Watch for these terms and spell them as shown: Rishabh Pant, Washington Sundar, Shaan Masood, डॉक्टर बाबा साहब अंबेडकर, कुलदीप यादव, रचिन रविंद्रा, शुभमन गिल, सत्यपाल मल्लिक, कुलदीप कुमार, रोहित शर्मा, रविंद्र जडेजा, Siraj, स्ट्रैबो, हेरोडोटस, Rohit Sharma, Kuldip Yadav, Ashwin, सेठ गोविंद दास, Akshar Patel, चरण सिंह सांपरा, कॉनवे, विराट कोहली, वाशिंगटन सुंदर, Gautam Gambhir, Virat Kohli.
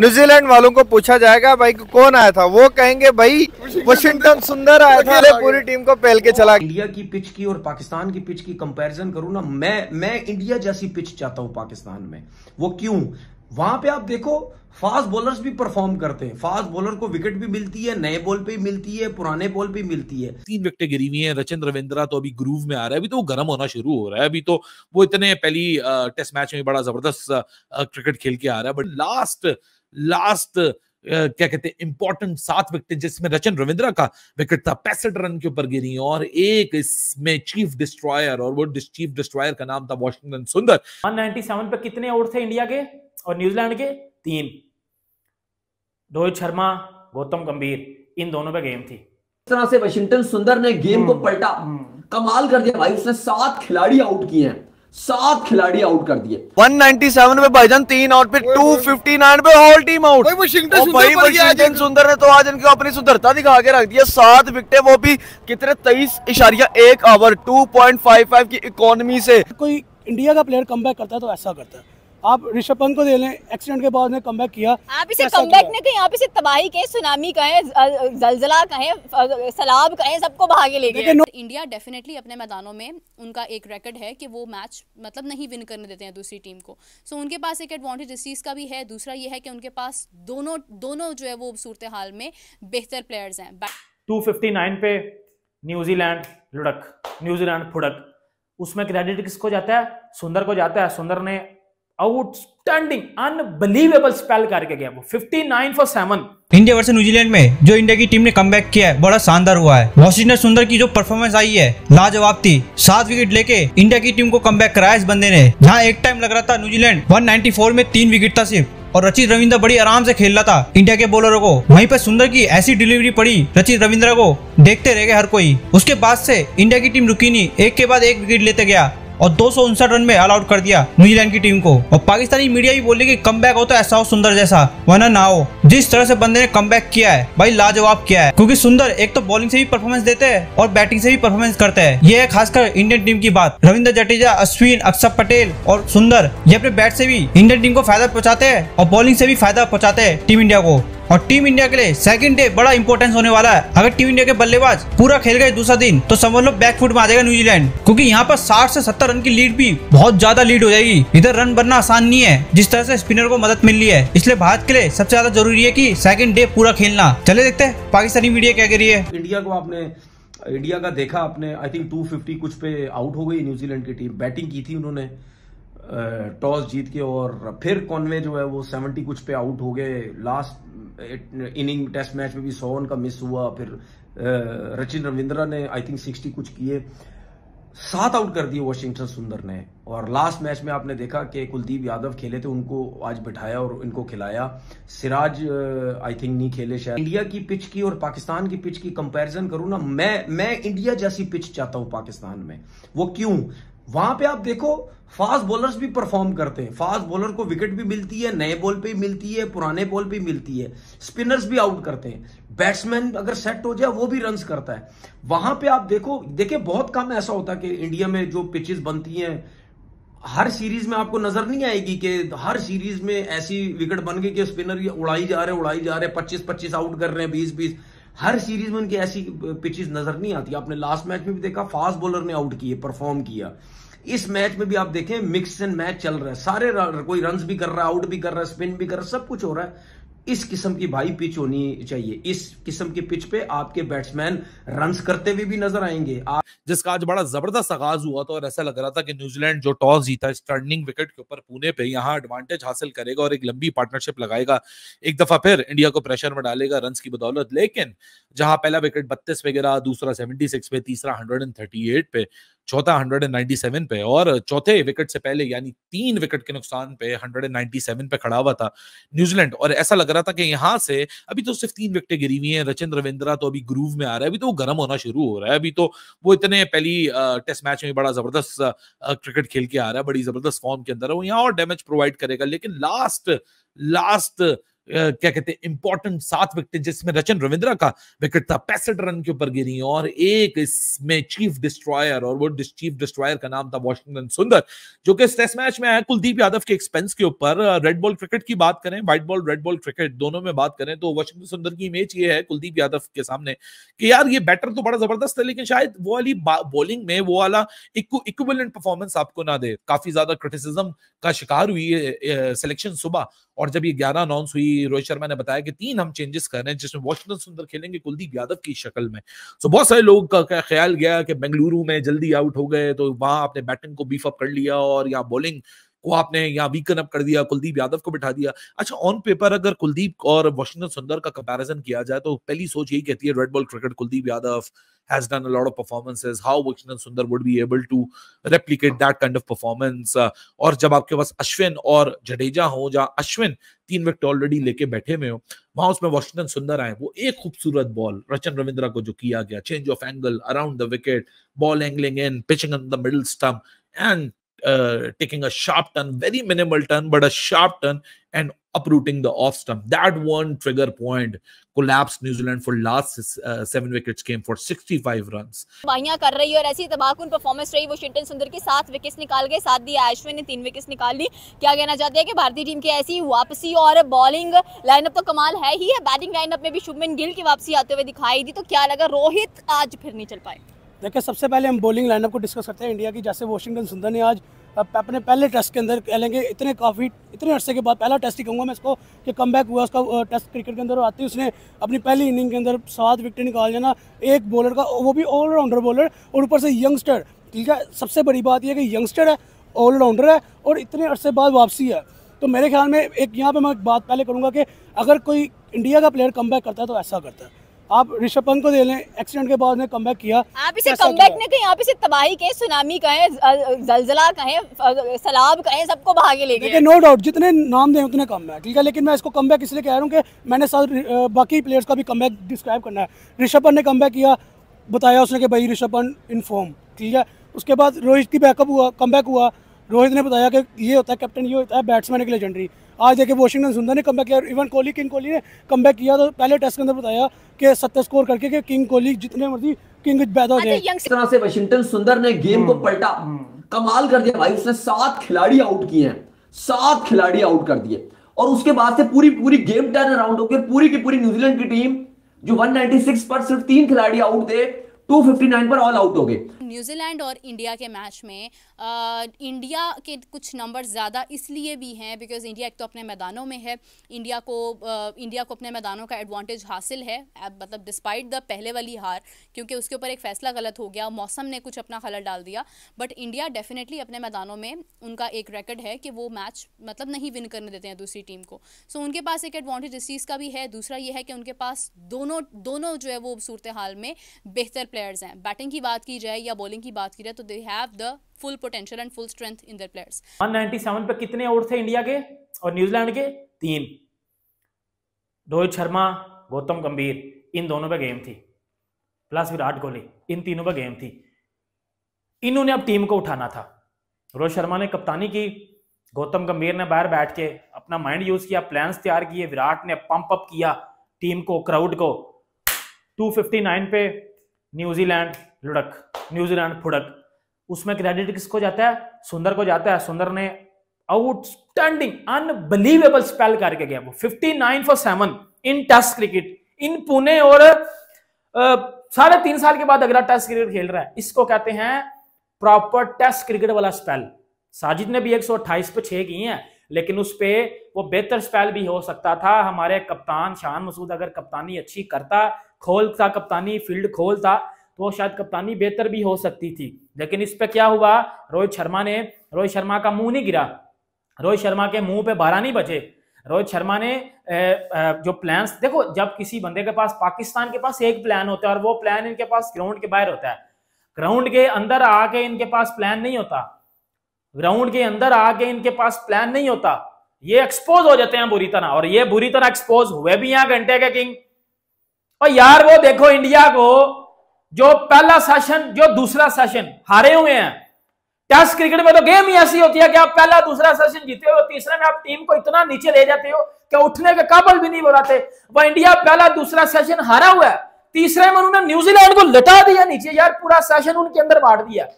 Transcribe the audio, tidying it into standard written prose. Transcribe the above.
New Zealand वालों को पूछा जाएगा भाई कौन आया था, वो कहेंगे भाई वाशिंगटन सुंदर आया था, पूरी टीम को पहल के चला। इंडिया की पिच की और पाकिस्तान की पिच की कंपैरिजन करूं ना, मैं इंडिया जैसी पिच चाहता हूं पाकिस्तान में। वो क्यों? वहां पे आप देखो फास्ट बॉलर्स भी परफॉर्म करते हैं, फास्ट बॉलर को विकेट भी मिलती है, नए बॉल पे मिलती है, पुराने बॉल पे मिलती है। 3 विकेटें गिरी हुई है। रचिन रविंद्रा तो अभी ग्रूव में आ रहा है, अभी तो वो गर्म होना शुरू हो रहा है, अभी तो वो इतने पहली टेस्ट मैच में बड़ा जबरदस्त क्रिकेट खेल के आ रहा है। बट लास्ट क्या कहते हैं इंपॉर्टेंट 7 विकेट जिसमें रचिन रविंद्रा का विकेट था 65 रन के ऊपर गिरी, और एक इसमें चीफ डिस्ट्रॉयर, और वो चीफ डिस्ट्रॉयर का नाम था वॉशिंगटन सुंदर। 197 पे कितने आउट थे इंडिया के और न्यूजीलैंड के? 3। रोहित शर्मा, गौतम गंभीर, इन दोनों पे गेम थी। इस तरह से वाशिंगटन सुंदर ने गेम को पलटा, कमाल कर दिया भाई उसने। 7 खिलाड़ी आउट किए हैं, 7 खिलाड़ी आउट कर दिए। 197 पे भाईजान 3 आउट पे 259 पे all team out. वाशिंगटन सुंदर ने तो आज इनको अपनी सुंदरता दिखा के रख दिया। 7 विकेटें, वो भी कितने 23.1 ओवर 2.55 की इकोनॉमी से। कोई इंडिया का प्लेयर कम बैक करता है तो ऐसा करता है। आप ऋषभ पंत को दे लें, एक्सीडेंट के बाद ने कमबैक किया। आप इसे कमबैक नहीं कहें, आप इसे तबाही कहें, सुनामी कहें, जलजला कहें, सलाब कहें, सबको भागे ले गए। इंडिया डेफिनेटली अपने मैदानों में उनका एक रिकॉर्ड है कि वो मैच मतलब नहीं विन करने देते हैं दूसरी टीम को। सो उनके पास एक एडवांटेज इस चीज़ का भी है। दूसरा ये है कि उनके पास दोनों जो है वो सूरत हाल में बेहतर प्लेयर्स हैं। 259 पे न्यूजीलैंड लुढ़क, न्यूजीलैंड फुड़क। उसमें क्रेडिट किसको जाता है? सुंदर को जाता है। सुंदर ने आउटस्टैंडिंग अनबिलीवेबल स्पेल करके गया वो 59 for 7। इंडिया वर्सेस न्यूजीलैंड में जो इंडिया की टीम ने कमबैक किया है बड़ा शानदार हुआ है। वाशिंगटन सुंदर की जो परफॉर्मेंस आई है लाजवाब थी। 7 विकेट लेके इंडिया की टीम को कमबैक कराया इस बंदे ने। जहाँ एक टाइम लग रहा था न्यूजीलैंड 194 में 3 विकेट था सिर्फ, और रचित रविंद्र बड़ी आराम से खेल रहा था इंडिया के बॉलरों को। वहीं पर सुंदर की ऐसी डिलीवरी पड़ी, रचित रविंद्र को देखते रह गए हर कोई। उसके बाद से इंडिया की टीम रुकी नहीं, एक के बाद एक विकेट लेते गया और 259 रन में ऑल आउट कर दिया न्यूजीलैंड की टीम को। और पाकिस्तानी मीडिया भी बोले कि कमबैक हो तो ऐसा हो सुंदर जैसा, वरना ना हो। जिस तरह से बंदे ने कमबैक किया है भाई लाजवाब किया है, क्योंकि सुंदर एक तो बॉलिंग से भी परफॉर्मेंस देते हैं और बैटिंग से भी परफॉर्मेंस करते हैं। ये है खासकर इंडियन टीम की बात। रविंद्र जडेजा, अश्विन, अक्षर पटेल और सुंदर ये अपने बैट से भी इंडियन टीम को फायदा पहुंचाते हैं और बॉलिंग से भी फायदा पहुंचाते हैं टीम इंडिया को। और टीम इंडिया के लिए सेकंड डे बड़ा इंपॉर्टेंस होने वाला है। अगर टीम इंडिया के बल्लेबाज पूरा खेल गए दूसरा दिन तो समझ लो बैकफुट में आ जाएगा न्यूजीलैंड, क्योंकि यहाँ पर 60 से 70 रन की लीड भी बहुत ज्यादा लीड हो जाएगी। इधर रन बनना आसान नहीं है जिस तरह से स्पिनर को मदद मिल रही है। इसलिए भारत के लिए सबसे ज्यादा जरूरी है कि सेकंड डे पूरा खेलना। चले देखते हैं पाकिस्तानी मीडिया क्या कह रही है। इंडिया को आपने इंडिया का देखा, आपने आई थिंक 250 कुछ पे आउट हो गई न्यूजीलैंड की टीम। बैटिंग की थी उन्होंने टॉस जीत के, और फिर कॉनवे जो है वो 70 कुछ पे आउट हो गए। लास्ट इनिंग टेस्ट मैच में भी 100 रन का मिस हुआ। फिर रचिन रविंद्रा ने आई थिंक 60 कुछ किए। 7 आउट कर दिए वाशिंगटन सुंदर ने। और लास्ट मैच में आपने देखा कि कुलदीप यादव खेले थे, उनको आज बिठाया और इनको खिलाया। सिराज आई थिंक नहीं खेले शायद। इंडिया की पिच की और पाकिस्तान की पिच की कंपैरिजन करूं ना, मैं इंडिया जैसी पिच चाहता हूं पाकिस्तान में। वो क्यों? वहां पे आप देखो फास्ट बॉलर्स भी परफॉर्म करते हैं, फास्ट बॉलर को विकेट भी मिलती है, नए बॉल पे मिलती है, पुराने बॉल पे मिलती है, स्पिनर्स भी आउट करते हैं, बैट्समैन अगर सेट हो जाए वो भी रन्स करता है। वहां पे आप देखिए बहुत कम ऐसा होता है कि इंडिया में जो पिचेस बनती हैं हर सीरीज में आपको नजर नहीं आएगी कि हर सीरीज में ऐसी विकेट बन गई कि स्पिनर उड़ाई जा रहे 25-25 आउट कर रहे हैं, 20-20। हर सीरीज में उनकी ऐसी पिचेस नजर नहीं आती। आपने लास्ट मैच में भी देखा फास्ट बॉलर ने आउट किए, परफॉर्म किया। इस मैच में भी आप देखें मिक्स एंड मैच चल रहा है, सारे कोई रन्स भी कर रहा है, आउट भी कर रहा है, स्पिन भी कर रहा है, सब कुछ हो रहा है। इस किस्म की भाई पिच होनी चाहिए। इस किस्म की पिच पे आपके बैट्समैन रन्स करते हुए भी नजर आएंगे। जिसका आज बड़ा जबरदस्त आगाज हुआ था, और ऐसा लग रहा था कि न्यूजीलैंड जो टॉस जीता इस टर्निंग विकेट के ऊपर पुणे पे, यहाँ एडवांटेज हासिल करेगा और एक लंबी पार्टनरशिप लगाएगा, एक दफा फिर इंडिया को प्रेशर में डालेगा रन्स की बदौलत। लेकिन जहां पहला विकेट 32 पे गिरा, दूसरा 76 पे, तीसरा 138 पे, चौथा 197 पे, और चौथे विकेट से पहले यानी 3 विकेट के नुकसान पे 197 पे खड़ा हुआ था न्यूजीलैंड। और ऐसा लग रहा था कि यहाँ से अभी तो सिर्फ 3 विकेटें गिरी हुई हैं। रचिन रविंद्रा तो अभी ग्रूव में आ रहा है, अभी तो वो गर्म होना शुरू हो रहा है, अभी तो वो इतने पहली टेस्ट मैच में बड़ा जबरदस्त क्रिकेट खेल के आ रहा है, बड़ी जबरदस्त फॉर्म के अंदर है वो। यहाँ और डैमेज प्रोवाइड करेगा। लेकिन लास्ट क्या कहते हैं इंपॉर्टेंट 7 विकेट, जिसमें रचिन रविंद्रा का विकेट था 65 रन के ऊपर गिरी, और एक इसमें चीफ डिस्ट्रॉयर, और वो चीफ डिस्ट्रॉयर का नाम था वॉशिंगटन सुंदर, जो कि इस टेस्ट मैच में आया कुलदीप यादव के एक्सपेंस के ऊपर। रेड बॉल क्रिकेट की बात करें, white ball red ball cricket दोनों में बात करें तो वॉशिंगटन सुंदर की इमेज ये है कुलदीप यादव के सामने कि यार ये बैटर तो बड़ा जबरदस्त है, लेकिन शायद वो वाली बॉलिंग में वो वाला इक्विवेलेंट परफॉर्मेंस आपको ना दे। काफी ज्यादा क्रिटिसिज्म का शिकार हुई सिलेक्शन सुबह, और जब ये 11 अनाउंस हुई रोहित शर्मा ने बताया कि 3 हम चेंजेस कर रहे हैं, जिसमें वॉशिंगटन सुंदर खेलेंगे कुलदीप यादव की शक्ल में। सो बहुत सारे लोग का ख्याल गया कि बेंगलुरु में जल्दी आउट हो गए तो वहां आपने बैटिंग को बीफ अप कर लिया और यहाँ बॉलिंग को आपने यहाँ वीकन अप कर दिया, कुलदीप यादव को बिठा दिया। अच्छा, ऑन पेपर अगर कुलदीप और वॉशिंगटन सुंदर का कंपैरिजन किया जाए तो पहली सोच यही कहती है red ball cricket कुलदीप यादव has done a lot of performances, how Washington Sundar would be able to replicate that kind of performance। और जब आपके पास अश्विन और जडेजा हो, जहाँ अश्विन 3 विकेट ऑलरेडी लेके बैठे में हो, वहां उसमें वॉशिंगटन सुंदर आए, वो एक खूबसूरत बॉल रचिन रविंद्रा को जो किया गया, change of angle around the wicket, ball angling in, pitching on the middle stump and taking a sharp turn, very minimal turn but a sharp turn, and uprooting the off stump. That one trigger point collapsed New Zealand for last 7 wickets came for 65 runs. बाइयां कर रही है और ऐसी तबाहकुन performance रही। Washington सुंदर की 7 wickets निकाल गए, साथ दिया अश्विन ने 3 विकेट्स निकाल ली। क्या कहना चाहते हैं कि भारतीय टीम की ऐसी वापसी, और बॉलिंग लाइनअप तो कमाल है ही है, बैटिंग लाइनअप में भी शुभमन गिल की वापसी आते हुए दिखाई दी, तो क्या लगा रोहित आज फिर नहीं चल पाए? देखिए, सबसे पहले हम बॉलिंग लाइनअप को डिस्कस करते हैं इंडिया की। जैसे वॉशिंगटन सुंदर ने आज अपने पहले टेस्ट के अंदर कह लेंगे इतने अरसे के बाद, पहला टेस्ट ही कहूँगा मैं इसको कि कमबैक हुआ उसका टेस्ट क्रिकेट के अंदर, और आते ही उसने अपनी पहली इनिंग के अंदर 7 विकेट निकाल जाना, एक बॉलर का, वो भी ऑलराउंडर बॉलर और ऊपर से यंगस्टर। ठीक है, सबसे बड़ी बात यह है कि यंगस्टर है, ऑलराउंडर है और इतने अरसे बाद वापसी है। तो मेरे ख्याल में एक यहाँ पर मैं बात पहले करूँगा कि अगर कोई इंडिया का प्लेयर कमबैक करता है तो ऐसा करता है। आप ऋषभ पंत को दे लें, एक्सीडेंट के बाद उन्हें कमबैक किया, आप इसे कमबैक ने कहीं, आप इसे तबाही कहें, सुनामी कहें, जलजला कहें, सलाब कहें, सबको बहा के ले गए। नो डाउट, जितने नाम दें उतने कम है, ठीक है, लेकिन मैं इसको कमबैक इसलिए कह रहा हूँ कि मैंने साथ बाकी प्लेयर्स का भी कमबैक डिस्क्राइब करना है। ऋषभ पंत ने कमबैक किया, बताया उसने कि भाई ऋषभ पंत इन फॉर्म, ठीक है। उसके बाद रोहित की बैकअप हुआ, कमबैक हुआ, रोहित ने बताया कि ये होता है कैप्टन, ये होता है बैट्समैन की लेजेंडरी। आज देखिए वॉशिंगटन सुंदर ने कमबैक किया, इवन कोहली, किंग कोहली ने कमबैक किया, तो पहले टेस्ट के अंदर बताया कि 70 स्कोर करके कि किंग कोहली जितने मर्जी किंग पैदा हो जाए। इस तरह से वॉशिंगटन सुंदर ने गेम को पलटा, कमाल कर दिया भाई, उसने 7 खिलाड़ी आउट किए हैं, 7 खिलाड़ी आउट कर दिए, और उसके बाद से पूरी पूरी गेम टर्न अराउंड होकर पूरी की पूरी न्यूजीलैंड की टीम जो 196 पर सिर्फ 3 खिलाड़ी आउट थे, 259 पर ऑल आउट हो गए। न्यूजीलैंड और इंडिया के मैच में इंडिया के कुछ नंबर ज़्यादा इसलिए भी हैं बिकॉज इंडिया एक तो अपने मैदानों में है, इंडिया को अपने मैदानों का एडवांटेज हासिल है, मतलब डिस्पाइट द पहले वाली हार, क्योंकि उसके ऊपर एक फैसला गलत हो गया, मौसम ने कुछ अपना खलल डाल दिया, बट इंडिया डेफिनेटली अपने मैदानों में, उनका एक रिकॉर्ड है कि वो मैच मतलब नहीं विन करने देते हैं दूसरी टीम को। सो उनके पास एक एडवांटेज इस चीज़ का भी है। दूसरा ये है कि उनके पास दोनों जो है वो सूरत हाल में बेहतर प्लेयर्स हैं। बैटिंग की बात की जाए या बॉलिंग की बात की जाए तो they have the full potential and full strength in their players. 197 पे कितने आउट थे इंडिया के और न्यूजीलैंड के? 3। रोहित शर्मा, गौतम गंभीर, इन दोनों पे गेम थी, प्लस विराट कोहली, इन तीनों पे गेम थी। इन्होंने अब टीम को उठाना था। रोहित शर्मा ने कप्तानी की, गौतम गंभीर ने बाहर बैठ के अपना माइंड यूज किया, प्लान्स तैयार किए, विराट ने पंप अप किया टीम को, क्राउड को। 259 पे न्यूजीलैंड लुढ़क, न्यूजीलैंड फुड़क। उसमें क्रेडिट किसको जाता है? सुंदर को जाता है। सुंदर ने आउटस्टैंडिंग अनबिलीवेबल स्पेल करके गया वो, 59 for 7 in test cricket in Pune, और 3.5 साल के बाद अगला टेस्ट क्रिकेट खेल रहा है। इसको कहते हैं प्रॉपर टेस्ट क्रिकेट वाला स्पेल। साजिद ने भी 128 पे 6 किए हैं, लेकिन उस पे वो बेहतर स्पेल भी हो सकता था। हमारे कप्तान शान मसूद अगर कप्तानी अच्छी करता, खोलता कप्तानी, फील्ड खोलता, तो शायद कप्तानी बेहतर भी हो सकती थी। लेकिन इस पे क्या हुआ, रोहित शर्मा का मुंह नहीं गिरा, रोहित शर्मा के मुंह पे 12 नहीं बचे। रोहित शर्मा ने जो प्लान्स, देखो जब किसी बंदे के पास, पाकिस्तान के पास एक प्लान होता है और वो प्लान इनके पास ग्राउंड के बाहर होता है, ग्राउंड के अंदर आके इनके पास प्लान नहीं होता, ये एक्सपोज हो जाते हैं बुरी तरह, और ये बुरी तरह एक्सपोज हुए भी हैं घंटे के किंग। और यार वो देखो इंडिया को, जो पहला सेशन जो दूसरा सेशन हारे हुए हैं, टेस्ट क्रिकेट में तो गेम ही ऐसी होती है कि आप पहला दूसरा सेशन जीते हो, तीसरे में आप टीम को इतना नीचे ले जाते हो कि उठने के काबिल भी नहीं बनाते। वह इंडिया पहला दूसरा सेशन हारा हुआ है, तीसरे में उन्होंने न्यूजीलैंड को लटा दिया नीचे, यार पूरा सेशन उनके अंदर बांट दिया।